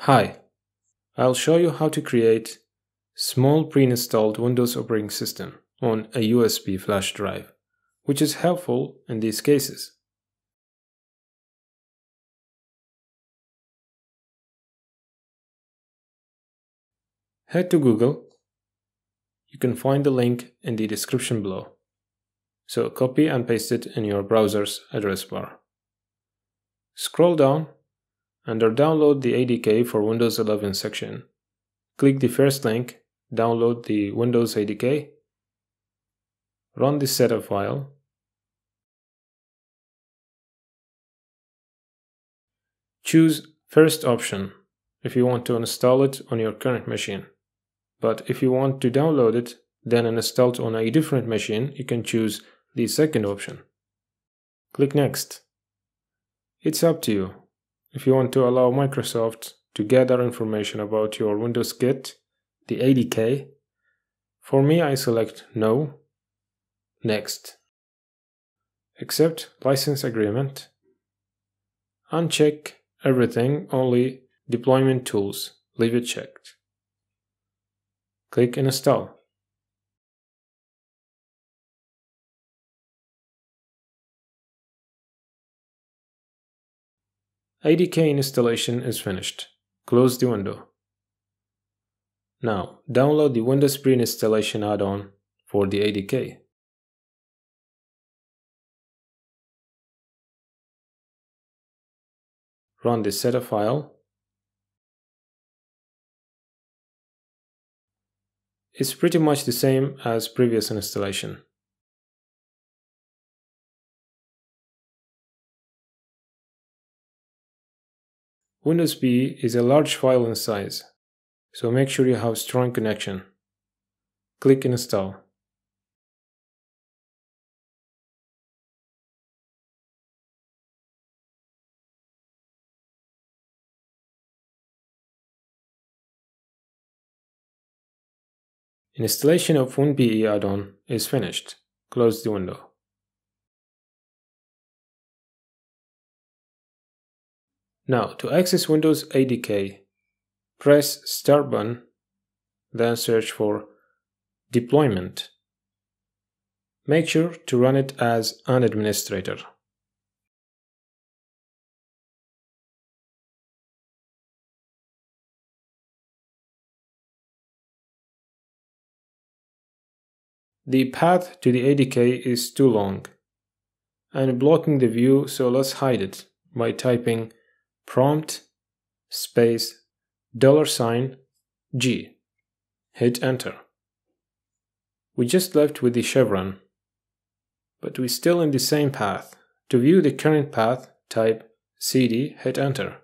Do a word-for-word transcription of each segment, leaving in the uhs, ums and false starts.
Hi, I'll show you how to create small pre-installed Windows operating system on a U S B flash drive, which is helpful in these cases. Head to Google. You can find the link in the description below, so copy and paste it in your browser's address bar. Scroll down. Under Download the A D K for Windows eleven section, click the first link, download the Windows A D K, run the setup file, choose first option if you want to install it on your current machine, but if you want to download it, then install it on a different machine, you can choose the second option. Click Next. It's up to you. If you want to allow Microsoft to gather information about your Windows Kit, the A D K, for me I select No, Next, accept license agreement, uncheck everything, only deployment tools, leave it checked. Click Install. A D K installation is finished. Close the window. Now, download the Windows pre-installation add-on for the A D K. Run the setup file. It's pretty much the same as previous installation. Windows P E is a large file in size, so make sure you have strong connection. Click Install. Installation of WinPE add-on is finished. Close the window. Now, to access Windows A D K, press Start button, then search for Deployment. Make sure to run it as an administrator. The path to the A D K is too long and blocking the view, so let's hide it by typing prompt space dollar sign G. Hit enter. We just left with the chevron, but we're still in the same path. To view the current path, type cd, hit enter.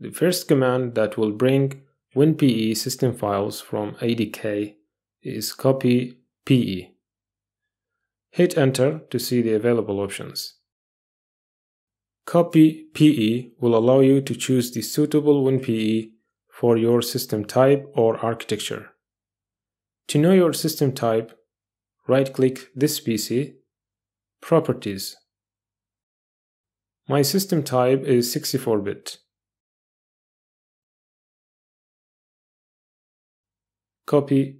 The first command that will bring WinPE system files from A D K is copype. Hit enter to see the available options. copype will allow you to choose the suitable WinPE for your system type or architecture. To know your system type, right-click this P C, Properties. My system type is sixty-four bit. copype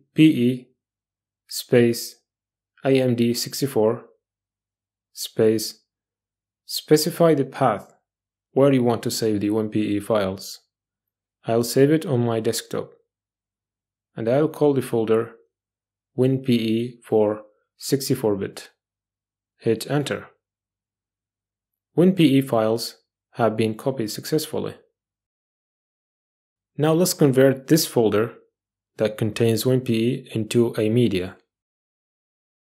space A M D sixty-four space specify the path where you want to save the WinPE files. I'll save it on my desktop, and I'll call the folder WinPE for sixty-four bit. Hit enter. WinPE files have been copied successfully. Now let's convert this folder that contains WinPE into a media.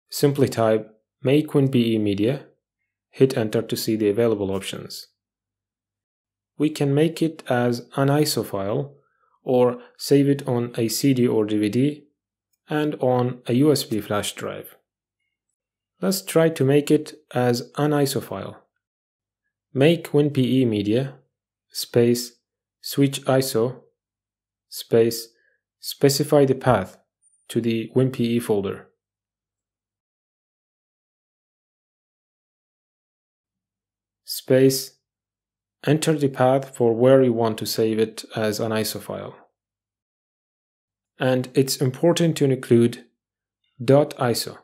Simply type Make Win P E Media. Hit enter to see the available options. We can make it as an I S O file or save it on a C D or D V D and on a U S B flash drive. Let's try to make it as an I S O file. Make WinPE media space switch I S O space specify the path to the WinPE folder. Space Enter the path for where you want to save it as an I S O file. And it's important to include .iso.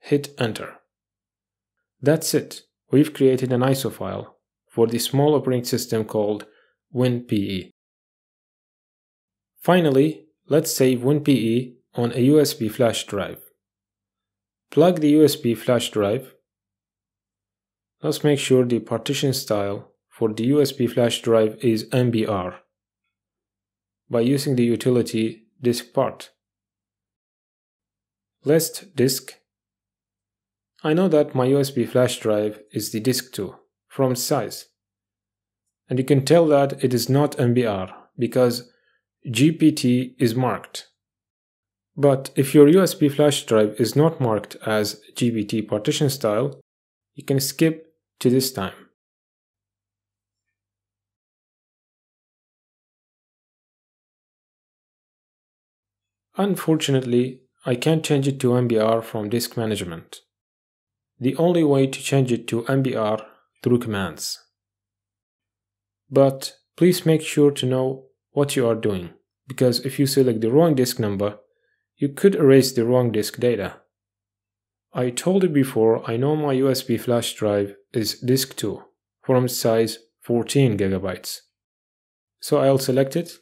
Hit enter. That's it. We've created an I S O file for the small operating system called WinPE. Finally, let's save WinPE on a U S B flash drive. Plug the U S B flash drive. Let's make sure the partition style for the U S B flash drive is M B R by using the utility diskpart. List disk. I know that my U S B flash drive is the disk two from its size. And you can tell that it is not M B R because G P T is marked. But if your U S B flash drive is not marked as G P T partition style, you can skip to this time. Unfortunately, I can't change it to M B R from disk management. The only way to change it to M B R through commands. But please make sure to know what you are doing, because if you select the wrong disk number, you could erase the wrong disk data. I told you before, I know my U S B flash drive is disk two, from size fourteen gigabytes. So I'll select it.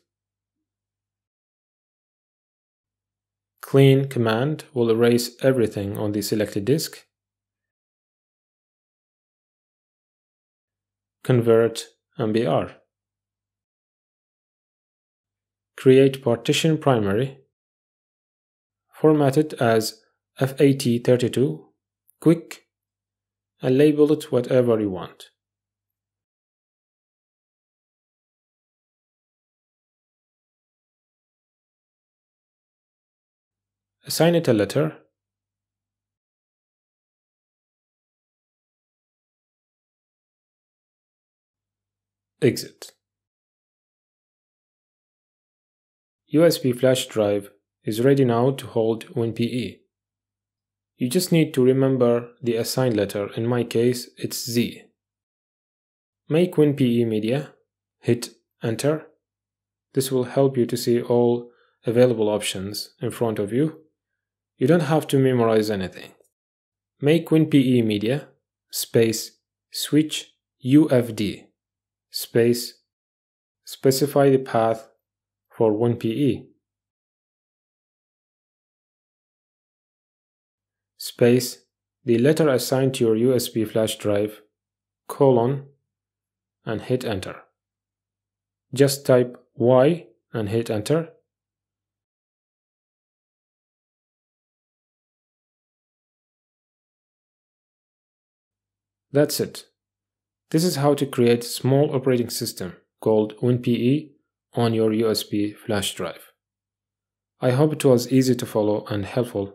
Clean command will erase everything on the selected disk. Convert M B R. Create partition primary. Format it as F A T thirty-two, quick, and label it whatever you want. Assign it a letter. Exit. U S B flash drive is ready now to hold WinPE. You just need to remember the assign letter, in my case it's Z. Make WinPEMedia, hit enter. This will help you to see all available options in front of you. You don't have to memorize anything. Make WinPEMedia space switch U F D. Space, specify the path for WinPE, space, the letter assigned to your U S B flash drive, colon, and hit enter. Just type Y and hit enter. That's it. This is how to create a small operating system called WinPE on your U S B flash drive. I hope it was easy to follow and helpful.